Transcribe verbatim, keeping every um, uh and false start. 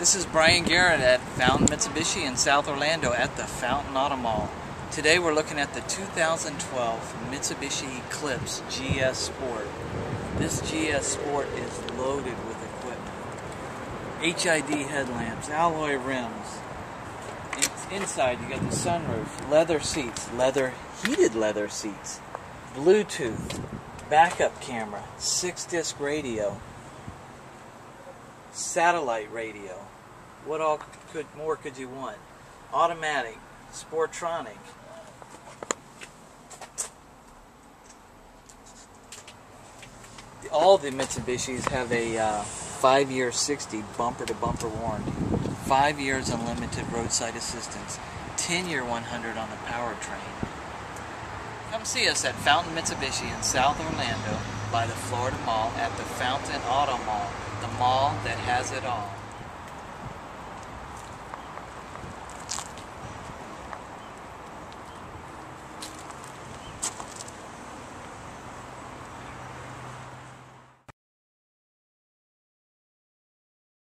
This is Brian Garrett at Fountain Mitsubishi in South Orlando at the Fountain Auto Mall. Today we're looking at the two thousand twelve Mitsubishi Eclipse G S Sport. This G S Sport is loaded with equipment. H I D headlamps, alloy rims. It's inside, you got the sunroof, leather seats, leather heated leather seats, Bluetooth, backup camera, six disc radio, satellite radio. What all could more could you want? Automatic, Sportronic. All the Mitsubishis have a uh, five year, sixty bumper-to-bumper warranty, five years unlimited roadside assistance, ten year, one hundred on the powertrain. Come see us at Fountain Mitsubishi in South Orlando by the Florida Mall at the Fountain Auto Mall, the mall that has it all.